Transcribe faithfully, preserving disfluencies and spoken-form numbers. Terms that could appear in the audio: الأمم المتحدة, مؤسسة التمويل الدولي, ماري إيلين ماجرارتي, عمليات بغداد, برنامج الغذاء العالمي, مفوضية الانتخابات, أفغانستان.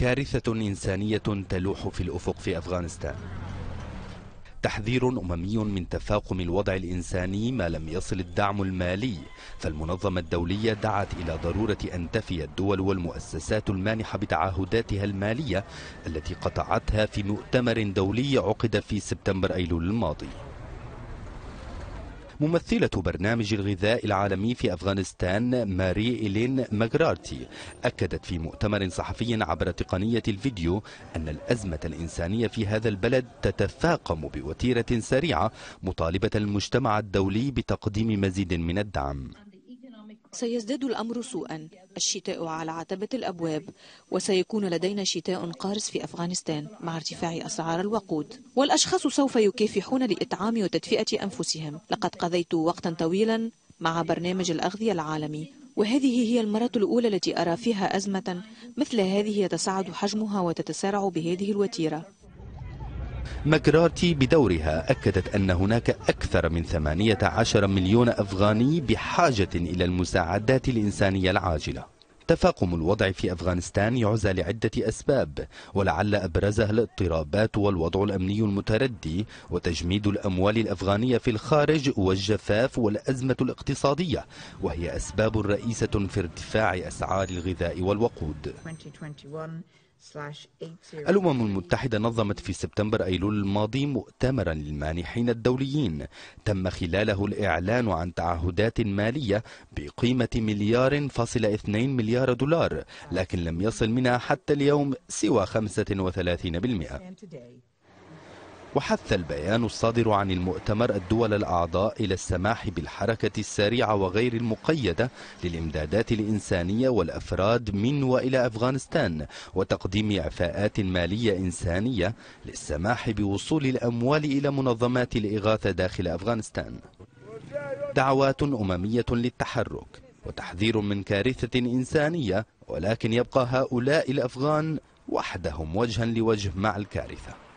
كارثة إنسانية تلوح في الأفق في أفغانستان. تحذير أممي من تفاقم الوضع الإنساني ما لم يصل الدعم المالي، فالمنظمة الدولية دعت إلى ضرورة أن تفي الدول والمؤسسات المانحة بتعهداتها المالية التي قطعتها في مؤتمر دولي عقد في سبتمبر أيلول الماضي. ممثلة برنامج الغذاء العالمي في أفغانستان ماري إيلين ماجرارتي أكدت في مؤتمر صحفي عبر تقنية الفيديو أن الأزمة الإنسانية في هذا البلد تتفاقم بوتيرة سريعة، مطالبة المجتمع الدولي بتقديم مزيد من الدعم. سيزداد الأمر سوءا، الشتاء على عتبة الأبواب، وسيكون لدينا شتاء قارس في أفغانستان مع ارتفاع أسعار الوقود، والأشخاص سوف يكافحون لإطعام وتدفئة أنفسهم. لقد قضيت وقتا طويلا مع برنامج الأغذية العالمي، وهذه هي المرة الأولى التي أرى فيها أزمة مثل هذه يتصاعد حجمها وتتسارع بهذه الوتيرة. ماجرارتي بدورها أكدت أن هناك أكثر من ثمانية عشر مليون أفغاني بحاجة إلى المساعدات الإنسانية العاجلة. تفاقم الوضع في أفغانستان يعزى لعدة أسباب، ولعل أبرزها الاضطرابات والوضع الأمني المتردي وتجميد الأموال الأفغانية في الخارج والجفاف والأزمة الاقتصادية، وهي أسباب رئيسة في ارتفاع أسعار الغذاء والوقود. الأمم المتحدة نظمت في سبتمبر أيلول الماضي مؤتمرا للمانحين الدوليين، تم خلاله الإعلان عن تعهدات مالية بقيمة مليار فاصل اثنين مليار دولار، لكن لم يصل منها حتى اليوم سوى خمسة وثلاثين بالمئة. وحث البيان الصادر عن المؤتمر الدول الأعضاء إلى السماح بالحركة السريعة وغير المقيدة للإمدادات الإنسانية والأفراد من وإلى أفغانستان، وتقديم إعفاءات مالية إنسانية للسماح بوصول الأموال إلى منظمات الإغاثة داخل أفغانستان. دعوات أممية للتحرك وتحذير من كارثة إنسانية، ولكن يبقى هؤلاء الأفغان وحدهم وجها لوجه مع الكارثة.